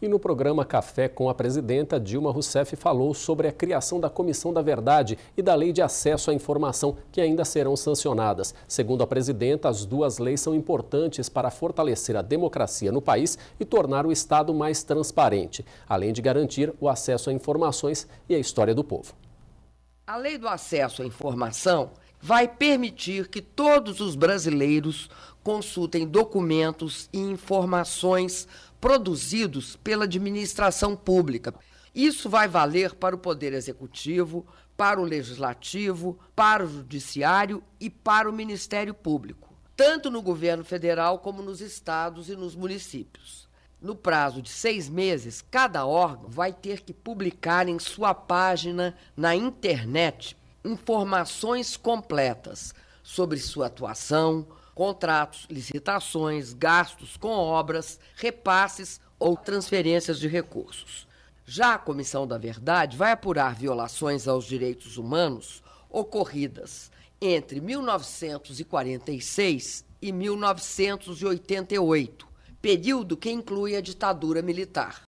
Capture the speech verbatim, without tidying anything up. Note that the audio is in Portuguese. E no programa Café com a Presidenta, Dilma Rousseff falou sobre a criação da Comissão da Verdade e da Lei de Acesso à Informação, que ainda serão sancionadas. Segundo a presidenta, as duas leis são importantes para fortalecer a democracia no país e tornar o Estado mais transparente, além de garantir o acesso a informações e a história do povo. A Lei do Acesso à Informação vai permitir que todos os brasileiros consultem documentos e informações produzidos pela administração pública. Isso vai valer para o Poder Executivo, para o Legislativo, para o Judiciário e para o Ministério Público, tanto no governo federal como nos estados e nos municípios. No prazo de seis meses, cada órgão vai ter que publicar em sua página na internet informações completas sobre sua atuação, contratos, licitações, gastos com obras, repasses ou transferências de recursos. Já a Comissão da Verdade vai apurar violações aos direitos humanos ocorridas entre mil novecentos e quarenta e seis e mil novecentos e oitenta e oito, período que inclui a ditadura militar.